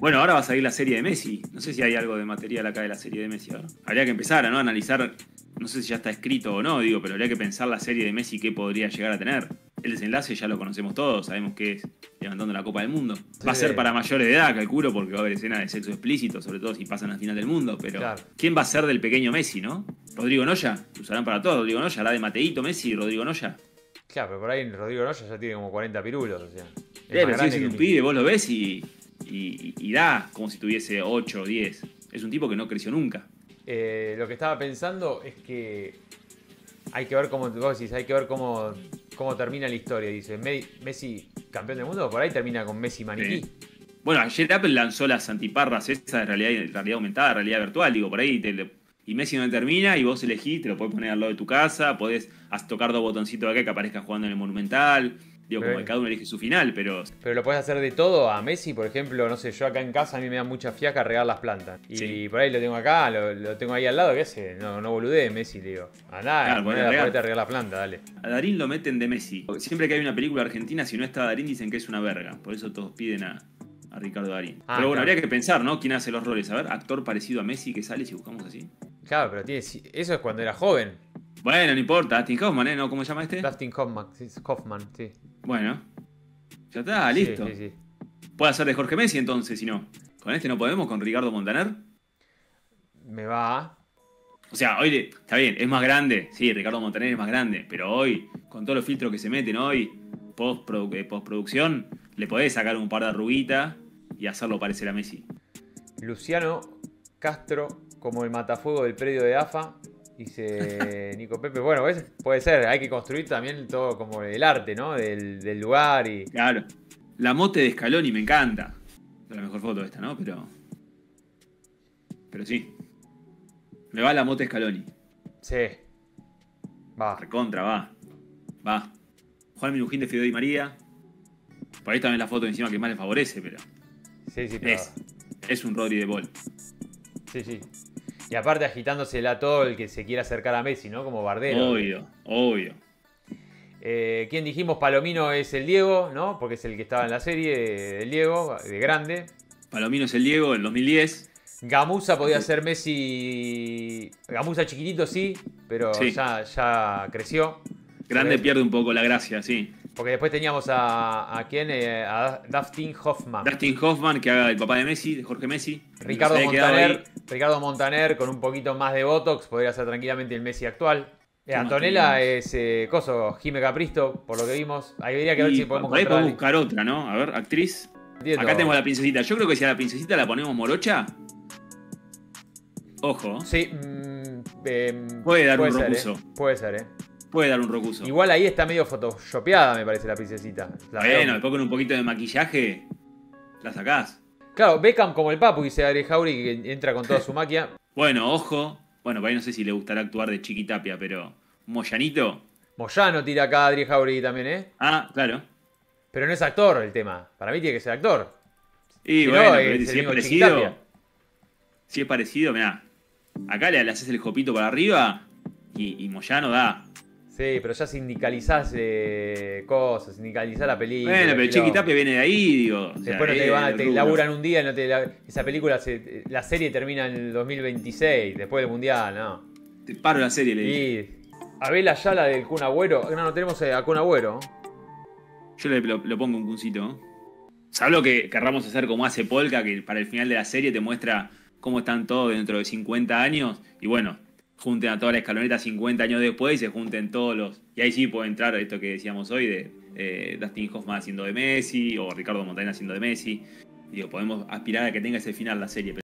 Bueno, ahora va a salir la serie de Messi. No sé si hay algo de material acá de la serie de Messi ahora. Habría que empezar, ¿no? A analizar, no sé si ya está escrito o no, digo, pero habría que pensar la serie de Messi que podría llegar a tener. El desenlace ya lo conocemos todos, sabemos que es levantando la Copa del Mundo. Sí. Va a ser para mayores de edad, calculo, porque va a haber escenas de sexo explícito, sobre todo si pasan a la final del mundo. Pero claro, ¿quién va a ser del pequeño Messi, no? ¿Rodrigo Noya? Lo usarán para todo. ¿Rodrigo Noya? ¿La de Mateito Messi y Rodrigo Noya? Claro, pero por ahí Rodrigo Noya ya tiene como 40 pirulos. O sea, pero si es un pibe, vos lo ves y da como si tuviese 8 o 10. Es un tipo que no creció nunca. Lo que estaba pensando es que hay que ver cómo, vos decís, hay que ver cómo... ¿Cómo termina la historia? Dice, ¿Messi campeón del mundo? Por ahí termina con Messi maniquí. Bueno, ayer Apple lanzó las antiparras esas de realidad aumentada, realidad virtual. Digo, por ahí y Messi no termina y vos elegís, te lo podés poner al lado de tu casa, podés tocar dos botoncitos acá que aparezca jugando en el Monumental. Digo, pero, como que cada uno elige su final, pero... Pero lo podés hacer de todo a Messi, por ejemplo, no sé, yo acá en casa a mí me da mucha fiaca regar las plantas. Y sí, por ahí lo tengo acá, lo tengo ahí al lado, ¿qué hace? No boludee Messi, le digo. Andá, claro, ponete a regar las plantas, dale. A Darín lo meten de Messi. Siempre que hay una película argentina, si no está Darín dicen que es una verga. Por eso todos piden a Ricardo Darín. Ah, pero bueno, claro, habría que pensar, ¿no? ¿Quién hace los roles? A ver, actor parecido a Messi que sale si buscamos así. Claro, pero tiene... eso es cuando era joven. Bueno, no importa, Dustin Hoffman, ¿eh? ¿No? ¿Cómo se llama este? Dustin Hoffman, sí. Bueno, ya está, listo. Sí. Puede hacer de Jorge Messi entonces, si no. ¿Con este no podemos? ¿Con Ricardo Montaner? Me va. O sea, hoy está bien, es más grande. Sí, Ricardo Montaner es más grande. Pero hoy, con todos los filtros que se meten hoy, postproducción, le podés sacar un par de arruguitas y hacerlo parecer a Messi. Luciano Castro, como el matafuego del predio de AFA... Dice Nico Pepe, bueno, ¿ves? Puede ser, hay que construir también todo como el arte, ¿no? Del lugar y... Claro, la mote de Scaloni me encanta. Es la mejor foto esta, ¿no? Pero sí. Me va la mote de Scaloni. Sí. Va. Recontra, va. Juan Minujín de Fideo y María. Por ahí también la foto encima que más le favorece, pero... Sí, pero... Es un Rodri de Ball. Sí. Y aparte agitándosela a todo el que se quiera acercar a Messi, ¿no? Como bardero. Obvio. ¿Quién dijimos? Palomino es el Diego, ¿no? Porque es el que estaba en la serie, el Diego, de grande. Palomino es el Diego, en 2010. Gamusa podía ser Messi... Gamusa chiquitito, sí, pero sí. Ya creció. Grande pierde un poco la gracia, sí. Porque después teníamos a quién, a Dustin Hoffman. Dustin Hoffman, que haga el papá de Messi, de Jorge Messi. Ricardo Montaner con un poquito más de Botox, podría ser tranquilamente el Messi actual. Antonella es Jimena Capristo, por lo que vimos. Ahí habría que ver si podemos encontrar. Podemos buscar otra, ¿no? A ver, actriz. Entiendo. Acá tenemos a la princesita. Yo creo que si a la princesita la ponemos morocha. Ojo. Sí. Puede dar un rocuso. Puede ser, ¿eh? Puede dar un rocuso. Igual ahí está medio photoshopeada, me parece, la princesita. Bueno, después con un poquito de maquillaje la sacás. Claro, Beckham como el Papu, dice Adri Hauri, que entra con toda su maquia. Bueno, ojo. Bueno, por ahí no sé si le gustará actuar de Chiqui Tapie, pero... ¿Moyanito? Moyano tira acá Adri Hauri también, ¿eh? Ah, claro. Pero no es actor el tema. Para mí tiene que ser actor. Y si bueno, no, si es parecido... Si es parecido, mirá. Acá le haces el jopito para arriba y Moyano da... Sí, pero ya sindicalizás cosas, sindicalizás la película. Bueno, pero Chiqui Tapie viene de ahí, digo. Después te laburan un día, no te esa película, la serie termina en el 2026, después del Mundial, ¿no? Te paro la serie, le dije. Abel Ayala del Kun Agüero. No tenemos a Kun Agüero. Yo lo pongo un cuncito. ¿Sabes lo que querramos hacer como hace Polka, que para el final de la serie te muestra cómo están todos dentro de 50 años? Y bueno... junten a toda la escaloneta 50 años después y se junten todos los... Y ahí sí puede entrar esto que decíamos hoy de Dustin Hoffman haciendo de Messi o Ricardo Montaner haciendo de Messi. Digo, podemos aspirar a que tenga ese final la serie.